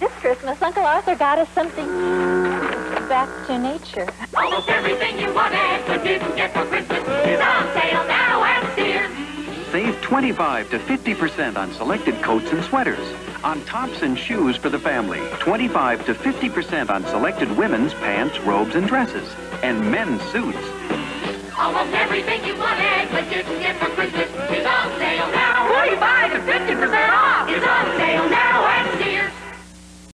This Christmas, Uncle Arthur got us something back to nature. Almost everything you wanted but didn't get for Christmas is on sale now at Sears. Save 25 to 50% on selected coats and sweaters. On tops and shoes for the family, 25 to 50% on selected women's pants, robes, and dresses. And men's suits. Almost everything you wanted but didn't get for Christmas is on sale now. 25 to 50% off.